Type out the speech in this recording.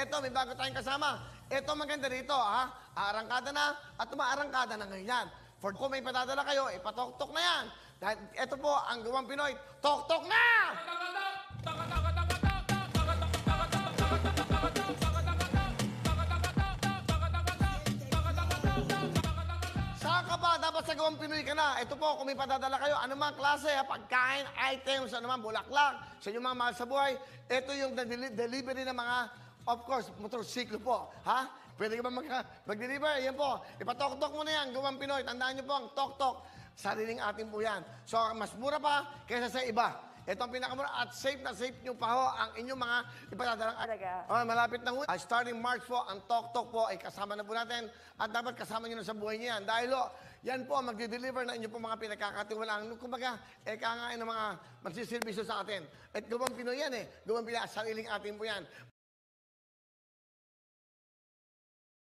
Eto, may bago tayong kasama. Eto, maganda rito, ha? Aarangkada na at umaarangkada na ngayon yan. For kung may patadala kayo, ipatoktok na yan. Dahil eto po, ang gawang Pinoy, toktok na! Saan ka ba? Dapat sa gawang Pinoy ka na. Eto po, kung may patadala kayo, anumang klase, pagkain, items, anumang bulaklak, sa inyong mga mahal sa buhay, eto yung delivery ng mga of course, motorsiklo po, ha? Pwede ka ba mag-deliver? Ayan po. Ipatok-tok mo na yan, gawang Pinoy. Tandaan nyo po ang tok-tok. Sariling atin po yan. So, mas mura pa kaysa sa iba. Ito ang pinakamura at safe na safe nyo pa ho ang inyong mga ipatadalang atin. Malapit na ho. Starting March po, ang tok-tok po ay kasama na po natin. At dapat kasama nyo na sa buhay nyo yan. Dahil ho, yan po ang mag-deliver na inyo po mga pinagkakatiwalaan. Kumbaga, eka nga ng mga magsiservisyo sa atin. At gawang Pinoy yan eh. Gawang Pinoy, sariling atin po yan.